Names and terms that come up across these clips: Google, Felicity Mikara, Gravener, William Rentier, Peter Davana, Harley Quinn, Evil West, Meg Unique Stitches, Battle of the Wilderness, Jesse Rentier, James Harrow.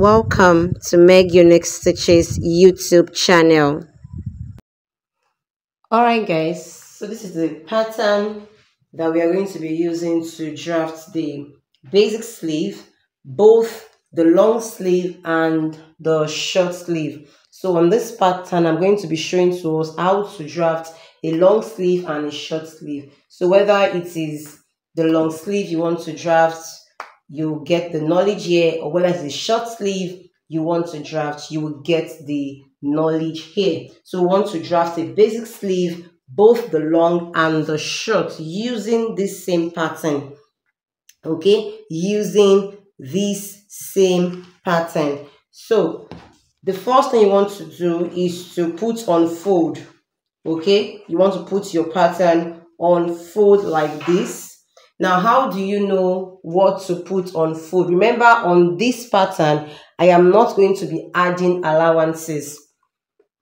Welcome to Meg Unique Stitches YouTube channel. Alright guys, so this is the pattern that we are going to be using to draft the basic sleeve, both the long sleeve and the short sleeve. So on this pattern, I'm going to be showing to us how to draft a long sleeve and a short sleeve. So whether it is the long sleeve you want to draft, you get the knowledge here, or whether it's the short sleeve you want to draft, you will get the knowledge here. So we want to draft a basic sleeve, both the long and the short, using this same pattern. Okay, using this same pattern. So the first thing you want to do is to put on fold. Okay, you want to put your pattern on fold like this. Now, how do you know what to put on fold? Remember, on this pattern, I am not going to be adding allowances.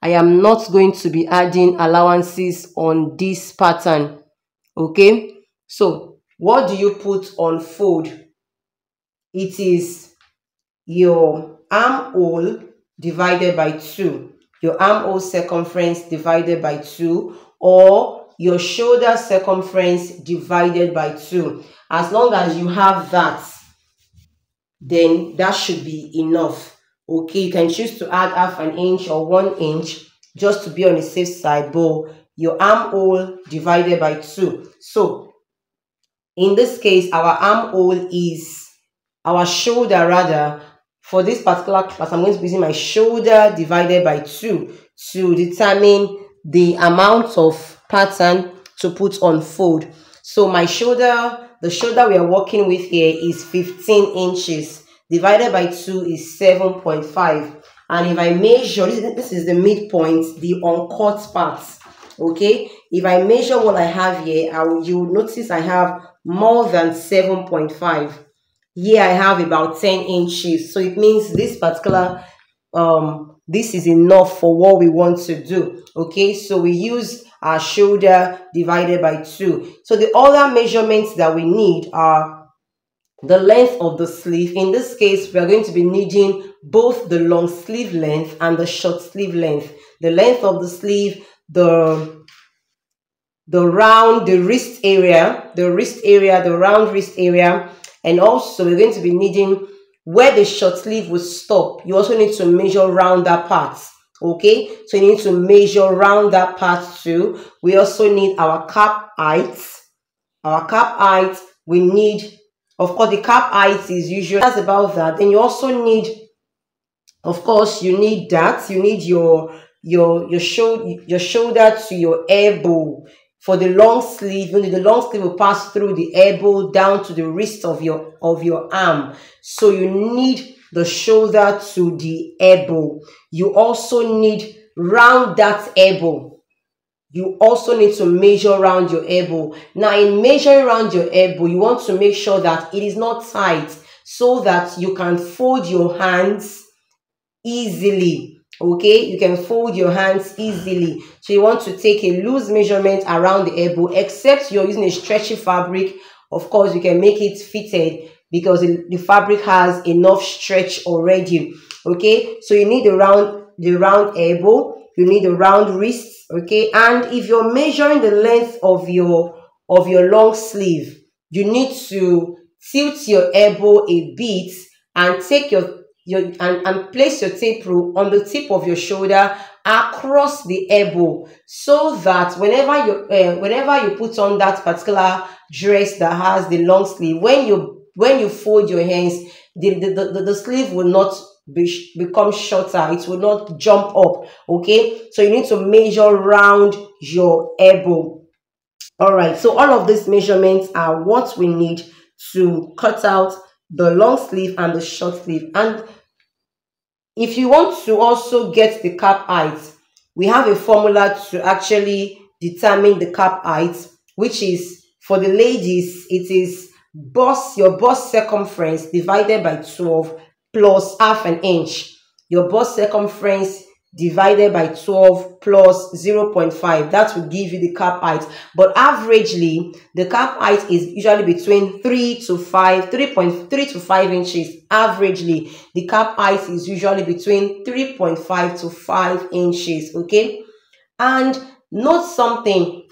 I am not going to be adding allowances on this pattern. Okay? So, what do you put on fold? It is your armhole divided by 2. Your armhole circumference divided by 2, or your shoulder circumference divided by 2. As long as you have that, then that should be enough. Okay, you can choose to add half an inch or 1 inch just to be on the safe side, but your armhole divided by 2. So in this case, our armhole is our shoulder, rather. For this particular class, I'm going to be using my shoulder divided by 2 to determine the amount of pattern to put on fold. So my shoulder, the shoulder we are working with here is 15 inches divided by 2 is 7.5, and if I measure, this is the midpoint, the uncut part. Okay, if I measure what I have here, you'll notice I have more than 7.5. here I have about 10 inches, so it means this particular this is enough for what we want to do. Okay, so we use our shoulder divided by 2. So the other measurements that we need are the length of the sleeve. In this case, we are going to be needing both the long sleeve length and the short sleeve length. The length of the sleeve, the wrist area, the round wrist area, and also we're going to be needing where the short sleeve will stop. You also need to measure round that part. Okay, so you need to measure round that part too. We also need our cap height. Our cap height, we need, of course, the cap height is usually, that's about that. Then you also need, of course, you need that. You need your shoulder to your elbow. For the long sleeve, you need the long sleeve will pass through the elbow down to the wrist of your arm. So you need the shoulder to the elbow. You also need round that elbow. You also need to measure round your elbow. Now, in measuring round your elbow, you want to make sure that it is not tight so that you can fold your hands easily. Okay, you can fold your hands easily. So you want to take a loose measurement around the elbow, except you're using a stretchy fabric. Of course, you can make it fitted, because the fabric has enough stretch already. Okay, so you need the round elbow, you need the round wrist. Okay, and if you're measuring the length of your long sleeve, you need to tilt your elbow a bit and take your and place your tape rule on the tip of your shoulder across the elbow, so that whenever you put on that particular dress that has the long sleeve, when you fold your hands, the sleeve will not become shorter. It will not jump up. Okay, so you need to measure round your elbow. Alright, so all of these measurements are what we need to cut out the long sleeve and the short sleeve. And if you want to also get the cap height, we have a formula to actually determine the cap height, which is, for the ladies, it is your bust circumference divided by 12 plus half an inch. Your bust circumference divided by 12 plus 0.5. That will give you the cap height. But averagely, the cap height is usually between 3.3 to 5 inches. Averagely, the cap height is usually between 3.5 to 5 inches. Okay. And note something.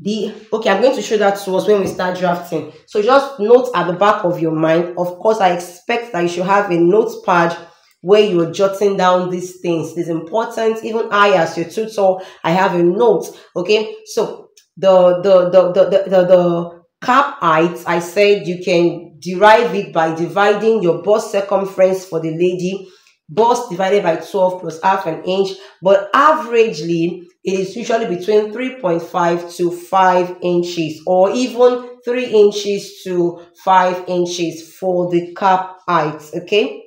Okay, I'm going to show that to us when we start drafting. So just note at the back of your mind. Of course, I expect that you should have a notepad where you're jotting down these things. It's important. Even I, as your tutor, I have a note. Okay, so the cap height, I said you can derive it by dividing your bust circumference for the lady. Bust divided by 12 plus half an inch, but averagely it is usually between 3.5 to 5 inches or even 3 inches to 5 inches for the cap height. Okay,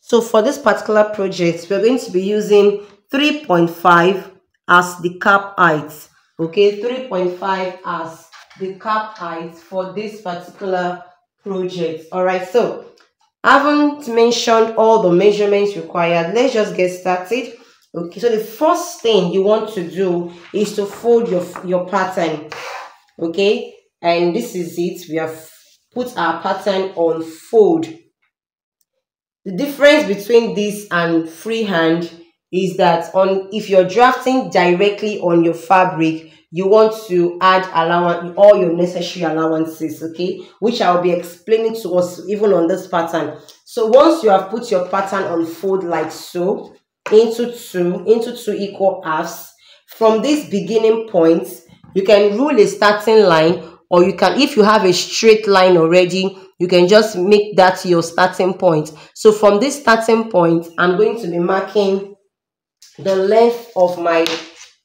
so for this particular project we're going to be using 3.5 as the cap height. Okay, 3.5 as the cap height for this particular project. All right, so I haven't mentioned all the measurements required. Let's just get started. Okay, so the first thing you want to do is to fold your pattern. Okay, and this is it. We have put our pattern on fold. The difference between this and freehand is that if you're drafting directly on your fabric, you want to add all your necessary allowances, okay, which I'll be explaining to us even on this pattern. So once you have put your pattern on fold like so, into two equal halves, from this beginning point, you can rule a starting line, or you can, if you have a straight line already, you can just make that your starting point. So from this starting point, I'm going to be marking the length of my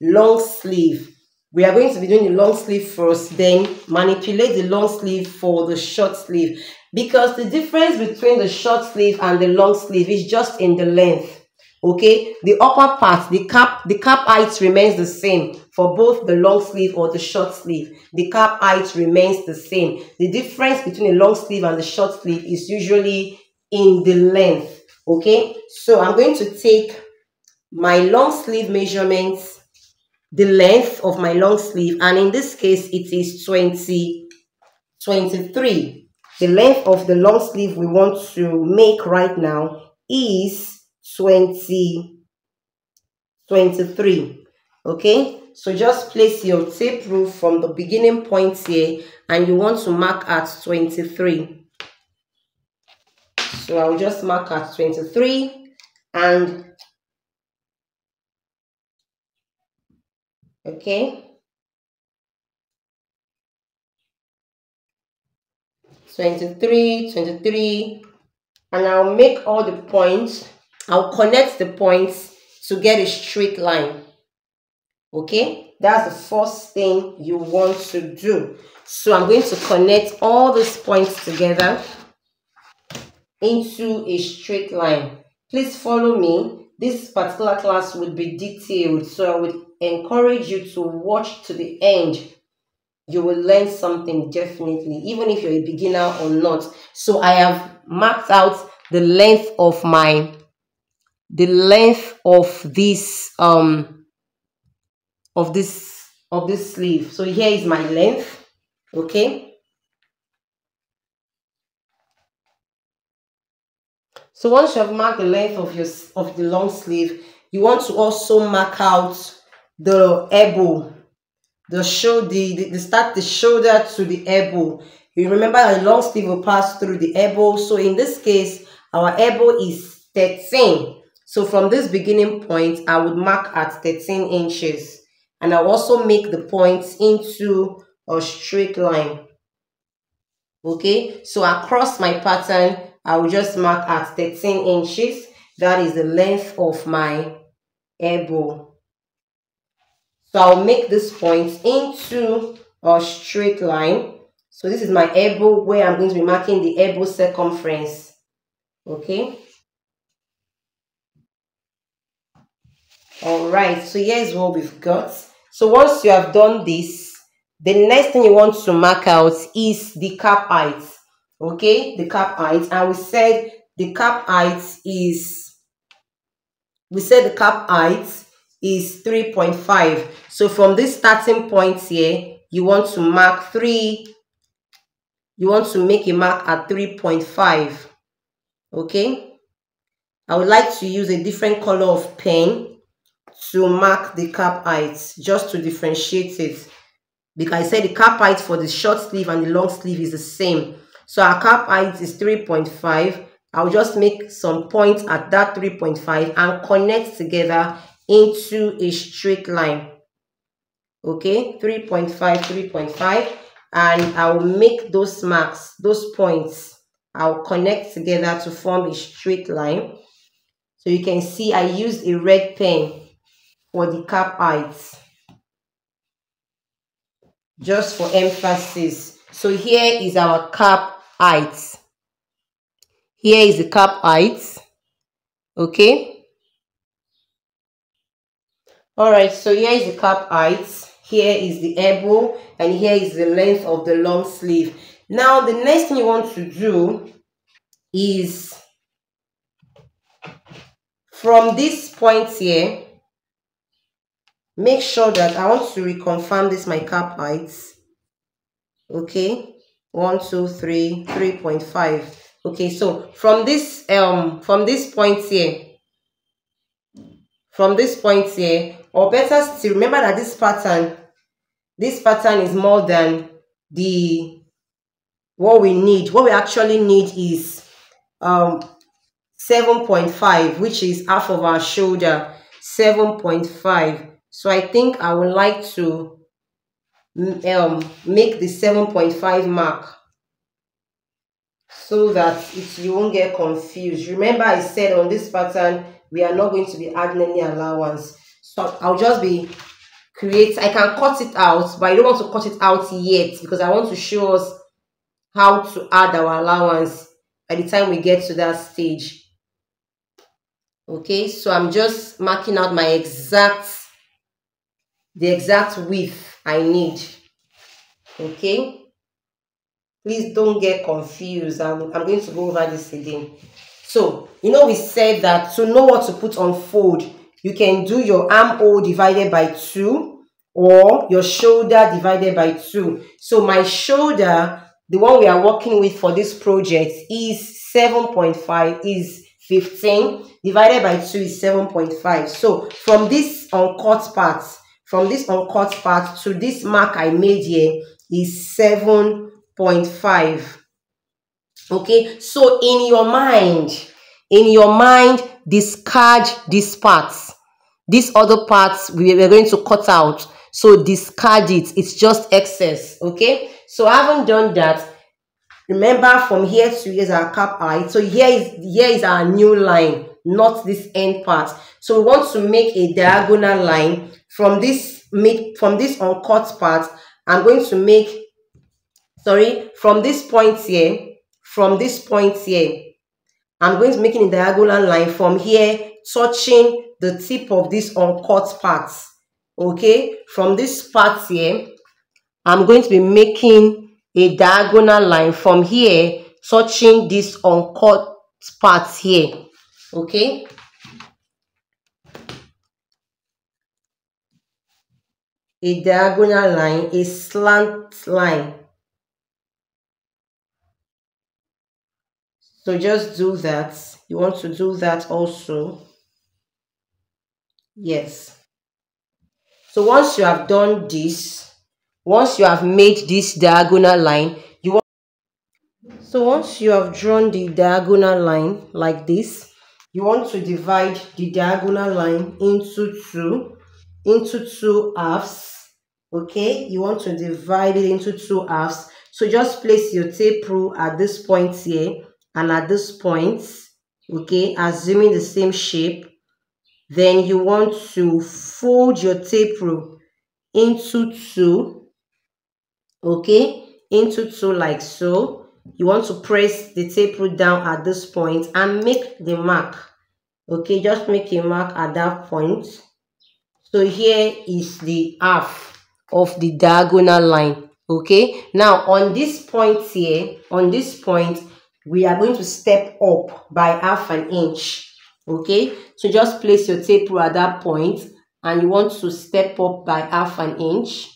long sleeve. We are going to be doing the long sleeve first, then manipulate the long sleeve for the short sleeve, because the difference between the short sleeve and the long sleeve is just in the length. Okay, the upper part, the cap height remains the same for both the long sleeve or the short sleeve. The cap height remains the same. The difference between the long sleeve and the short sleeve is usually in the length. Okay, so I'm going to take my long sleeve measurements, the length of my long sleeve, and in this case it is 23. The length of the long sleeve we want to make right now is 23. Okay, so just place your tape rule from the beginning point here, and you want to mark at 23. So I'll just mark at 23, and okay, 23, and I'll make all the points. I'll connect the points to get a straight line. Okay, that's the first thing you want to do. So I'm going to connect all these points together into a straight line. Please follow me. This particular class would be detailed, so I would encourage you to watch to the end. You will learn something definitely, even if you're a beginner or not. So I have marked out the length of this sleeve. So here is my length. Okay, so once you have marked the length of the long sleeve, you want to also mark out the elbow, the shoulder to the elbow. You remember a long sleeve will pass through the elbow. So in this case, our elbow is 13. So from this beginning point, I would mark at 13 inches, and I'll also make the points into a straight line. Okay, so across my pattern, I will just mark at 13 inches. That is the length of my elbow. So I'll make this point into a straight line. So this is my elbow, where I'm going to be marking the elbow circumference. Okay. All right. So here's what we've got. So once you have done this, the next thing you want to mark out is the cap height. okay, the cap height. And we said the cap height is 3.5. So from this starting point here, you want to mark you want to make a mark at 3.5. okay, I would like to use a different color of pen to mark the cap height, just to differentiate it, because I said the cap height for the short sleeve and the long sleeve is the same. So our cap height is 3.5. I'll just make some points at that 3.5 and connect together into a straight line. Okay, 3.5, 3.5, and I'll make those marks, those points. I'll connect together to form a straight line. So you can see I used a red pen for the cap height, just for emphasis. So here is our cap height. Here is the cap height. Okay. All right. So here is the cap height. Here is the elbow, and here is the length of the long sleeve. Now the next thing you want to do is, from this point here, make sure that I want to reconfirm this my cap height. Okay, 1, 2, 3, 3.5. Okay, so from this point here, or better still, remember that this pattern is more than what we need. What we actually need is 7.5, which is half of our shoulder. 7.5. So I think I would like to make the 7.5 mark, so that you won't get confused. Remember I said on this pattern we are not going to be adding any allowance. So I'll just be I can cut it out, but I don't want to cut it out yet, because I want to show us how to add our allowance by the time we get to that stage. Okay, so I'm just marking out my the exact width I need. Okay, please don't get confused. I'm going to go over this again. So you know we said that to know what to put on fold, you can do your armhole divided by 2 or your shoulder divided by 2. So my shoulder, the one we are working with for this project, is 7.5, is 15 divided by 2 is 7.5. So from this uncut part, to this mark I made here is 7.5. Okay, so in your mind, discard these parts. These other parts we were going to cut out, so discard it. It's just excess. Okay, so I haven't done that. Remember, from here to here is our cap height. So here is our new line, not this end part. So we want to make a diagonal line from this uncut part. I'm going to make, from this point here, I'm going to make a diagonal line from here, touching the tip of this uncut part. Okay, from this part here, I'm going to be making a diagonal line from here, touching this uncut part here. Okay, a diagonal line, a slant line. So just do that. You want to do that also. Yes. So once you have done this, once you have made this diagonal line, once you have drawn the diagonal line like this, you want to divide the diagonal line into two halves. Okay, you want to divide it into two halves. So just place your tape rule at this point here and at this point. Okay, assuming the same shape, then you want to fold your tape rule into two. Okay, into two like so. You want to press the tape rule down at this point and make the mark. Okay, just make a mark at that point. So here is the half of the diagonal line. Okay, now on this point here, on this point, we are going to step up by half an inch. Okay, so just place your tape rule at that point and you want to step up by half an inch.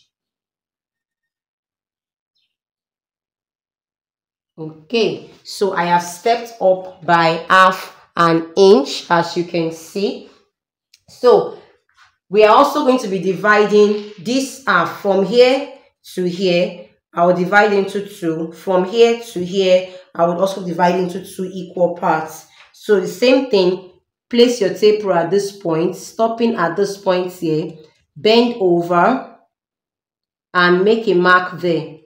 Okay, so I have stepped up by half an inch, as you can see. So we are also going to be dividing this half from here to here. I will divide into two. From here to here, I would also divide into two equal parts. So the same thing, place your taper at this point, stopping at this point here, bend over and make a mark there.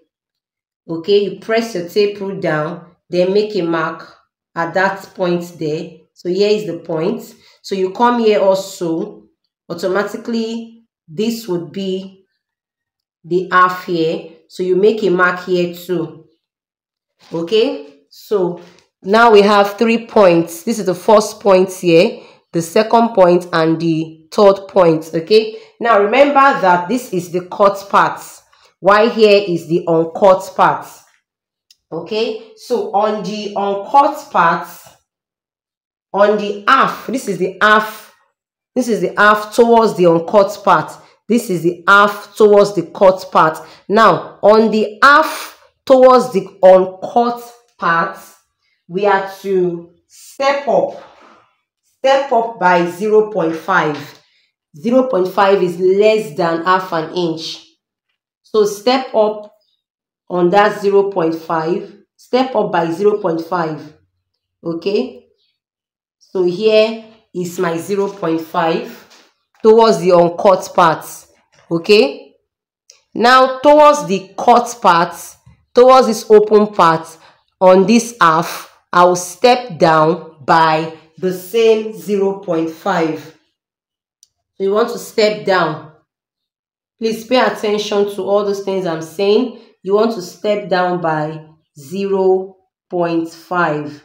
Okay, you press your taper down, then make a mark at that point there. So here is the point. So you come here also, automatically this would be the half here. So you make a mark here too. Okay, so now we have 3 points. This is the first point here, the second point, and the third point. Okay, now remember that this is the cut part, while here is the uncut part. Okay, so on the uncut part, on the half, this is the half, this is the half towards the uncut part, this is the half towards the cut part. Now on the half towards the uncut part, we are to step up by 0.5. 0.5 is less than half an inch, so step up on that 0.5, step up by 0.5. okay, so here is my 0.5 towards the uncut parts. Okay, now towards the cut parts, towards this open part, on this half, I will step down by the same 0.5. So you want to step down. Please pay attention to all those things I'm saying. You want to step down by 0.5.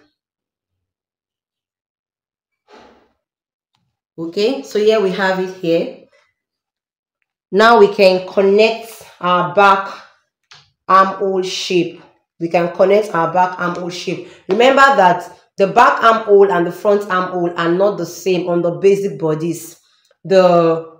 Okay, so here we have it here. Now we can connect our back armhole shape. We can connect our back armhole shape. Remember that the back armhole and the front armhole are not the same on the basic bodies. The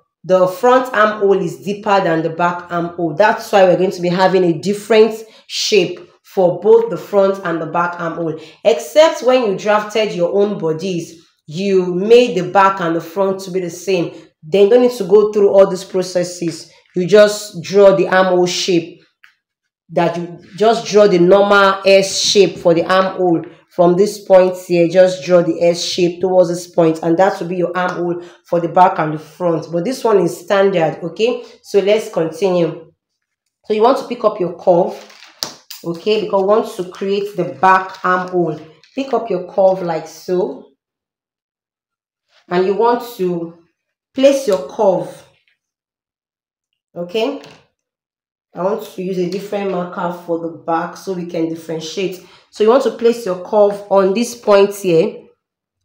front armhole is deeper than the back armhole. That's why we're going to be having a different shape for both the front and the back armhole. Except when you drafted your own bodies, you made the back and the front to be the same. Then you don't need to go through all these processes. You just draw the armhole shape. That you just draw the normal S shape for the armhole. From this point here, just draw the S shape towards this point, and that will be your armhole for the back and the front. But this one is standard. Okay, so let's continue. So you want to pick up your curve, okay, because we want to create the back armhole. Pick up your curve like so, and you want to place your curve. Okay, I want to use a different marker for the back so we can differentiate. So you want to place your curve on this point here,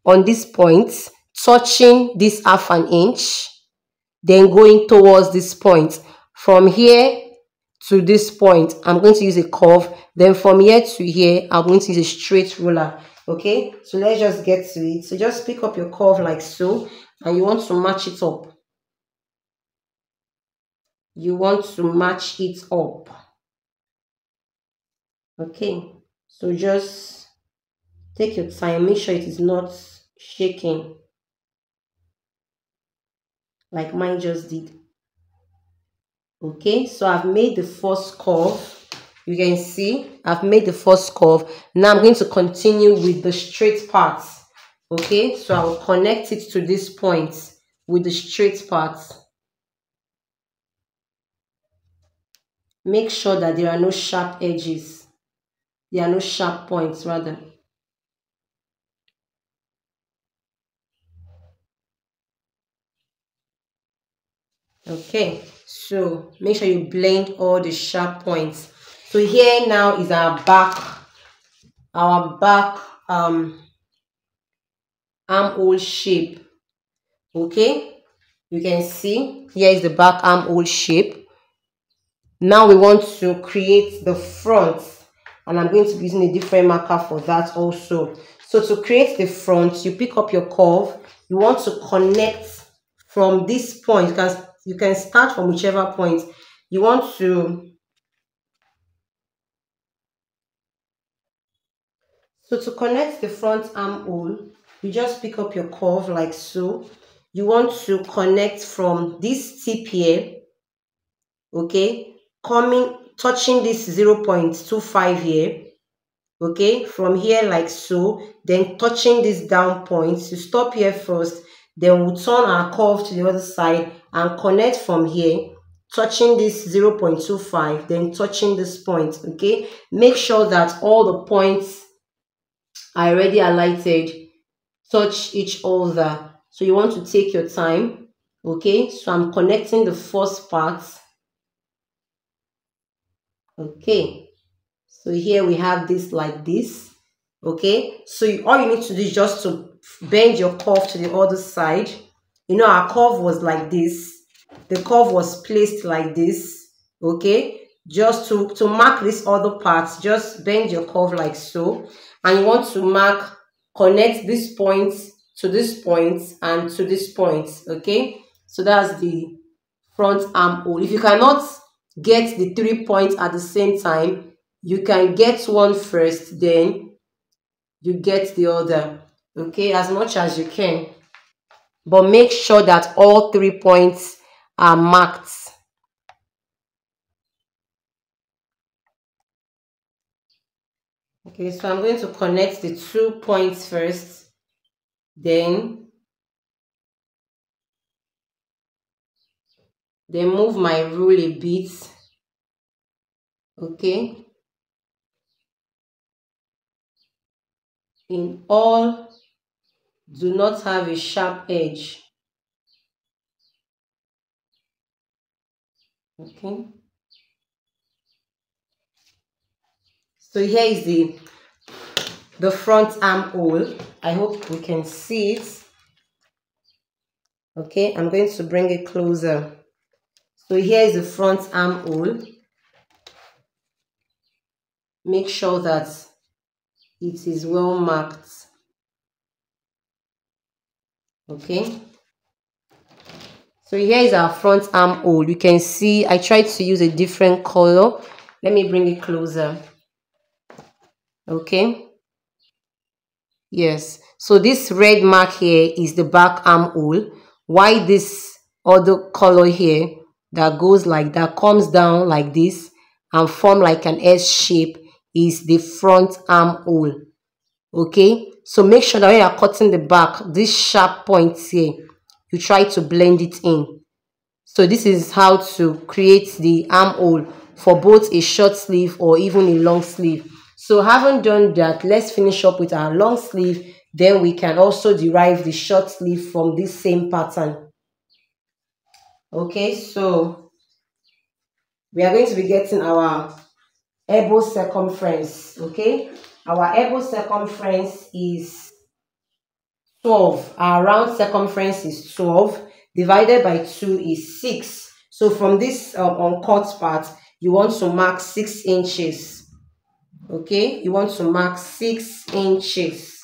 on this point, touching this half an inch, then going towards this point. From here to this point, I'm going to use a curve. Then from here to here, I'm going to use a straight ruler. Okay, so let's just get to it. So just pick up your curve like so, and you want to match it up. You want to match it up. Okay, so just take your time, make sure it is not shaking like mine just did. Okay, so I've made the first curve. You can see I've made the first curve. Now I'm going to continue with the straight parts. Okay, so I will connect it to this point with the straight parts. Make sure that there are no sharp edges. There are no sharp points, rather. Okay, so make sure you blend all the sharp points. So here now is our back armhole shape. Okay, you can see here is the back armhole shape. Now we want to create the front, and I'm going to be using a different marker for that also. So to create the front, you pick up your curve. You want to connect from this point. You can start from whichever point. You want to... So to connect the front armhole, you just pick up your curve like so. You want to connect from this tip here, okay, touching this 0.25 here, okay, from here like so, then touching this down point. So stop here first, then we'll turn our curve to the other side and connect from here, touching this 0.25, then touching this point, okay. Make sure that all the points I already highlighted touch each other. So you want to take your time, okay. So I'm connecting the first part, okay. So here we have this like this, okay. So all you need to do is just to bend your curve to the other side. You know, our curve was like this, the curve was placed like this, okay. Just to mark this other part, just bend your curve like so, and you want to mark, connect this point to this point and to this point, okay. So that's the front armhole. If you cannot get the 3 points at the same time, you can get one first, then you get the other, okay, as much as you can, but make sure that all 3 points are marked. Okay, so I'm going to connect the 2 points first, then move my rule a bit, okay, in all, do not have a sharp edge, okay. So here is the front armhole. I hope we can see it. Okay, I'm going to bring it closer. So here is the front armhole. Make sure that it is well marked. Okay. So here is our front armhole. You can see I tried to use a different color. Let me bring it closer. Okay, yes, so this red mark here is the back armhole, while this other color here that goes like that, comes down like this and form like an S shape, is the front armhole. Okay, so make sure that when you are cutting the back, this sharp point here, you try to blend it in. So this is how to create the armhole for both a short sleeve or even a long sleeve. So having done that, let's finish up with our long sleeve. Then we can also derive the short sleeve from this same pattern. Okay, so we are going to be getting our elbow circumference. Okay, our elbow circumference is 12. Our round circumference is 12. Divided by 2 is 6. So from this uncut part, you want to mark 6 inches. Okay, you want to mark 6 inches.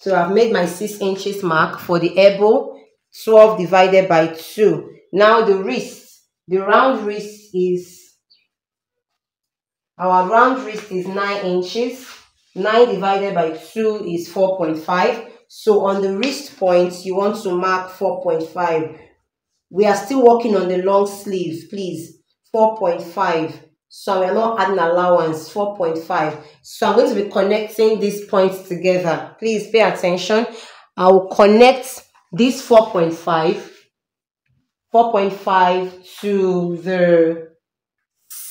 So I've made my 6 inches mark for the elbow, 12 divided by 2. Now the wrist, the round wrist is, our round wrist is 9 inches. 9 divided by 2 is 4.5. So on the wrist point, you want to mark 4.5. We are still working on the long sleeve, please. 4.5. So we're not adding allowance, 4.5. So I'm going to be connecting these points together. Please pay attention. I will connect this 4.5 to the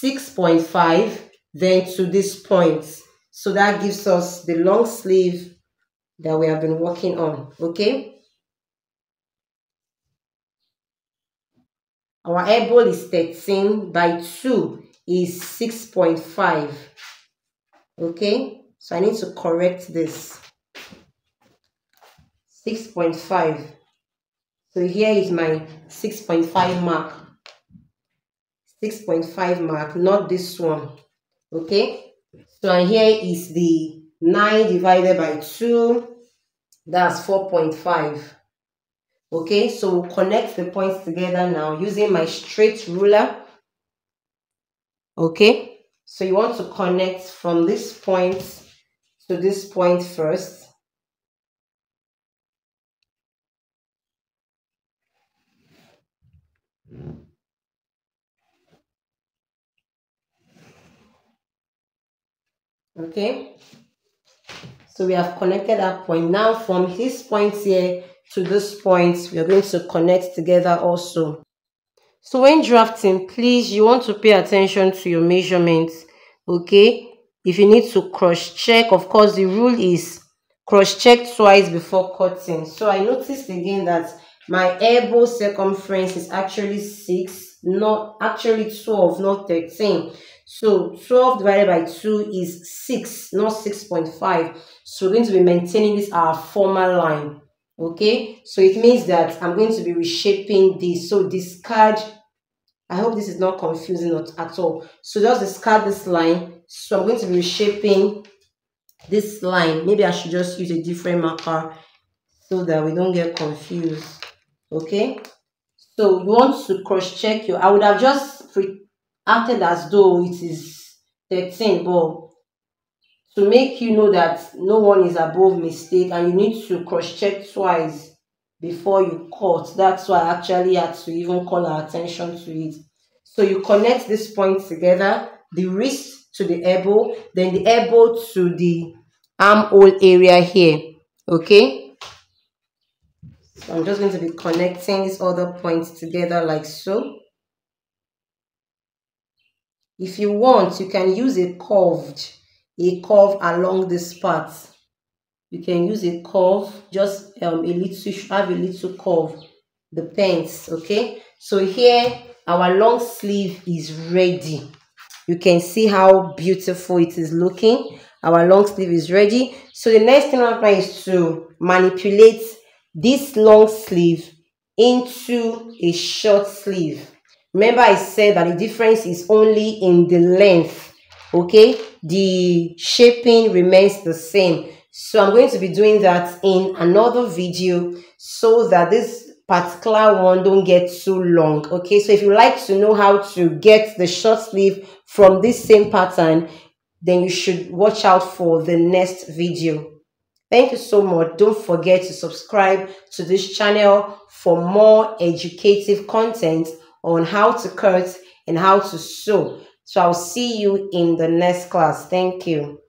6.5, then to this point. So that gives us the long sleeve that we have been working on, okay? Our elbow is 13 by 2 is 6.5, okay? So I need to correct this. 6.5. So here is my 6.5 mark. 6.5 mark, not this one. Okay, so and here is the 9 divided by 2, that's 4.5. okay, so we'll connect the points together now using my straight ruler. Okay, so you want to connect from this point to this point first. Okay, so we have connected that point. Now from this point here to this point, we are going to connect together also. So when drafting, please, you want to pay attention to your measurements. Okay, if you need to cross check, of course the rule is cross check twice before cutting. So I noticed again that my elbow circumference is actually 6, not actually 12, not 13. So 12 divided by 2 is 6, not 6.5. So we're going to be maintaining this our formal line. Okay, so it means that I'm going to be reshaping this. So discard, I hope this is not confusing at all. So just discard this line. So I'm going to be reshaping this line. Maybe I should just use a different marker so that we don't get confused. Okay, so you want to cross check your, I would have just acted as though it is 13, but to make you know that no one is above mistake and you need to cross check twice before you cut. That's why I actually had to even call our attention to it. So you connect this point together, the wrist to the elbow, then the elbow to the armhole area here. Okay, so I'm just going to be connecting these other points together like so. If you want, you can use a curve along this part. You can use a curve, just have a little curve, depends. Okay, so here our long sleeve is ready. You can see how beautiful it is looking. Our long sleeve is ready. So the next thing I'm going to do is to manipulate this long sleeve into a short sleeve. Remember I said that the difference is only in the length. Okay, the shaping remains the same. So I'm going to be doing that in another video so that this particular one don't get too long. Okay, so if you like to know how to get the short sleeve from this same pattern, then you should watch out for the next video. Thank you so much. Don't forget to subscribe to this channel for more educative content on how to cut and how to sew. So I'll see you in the next class. Thank you.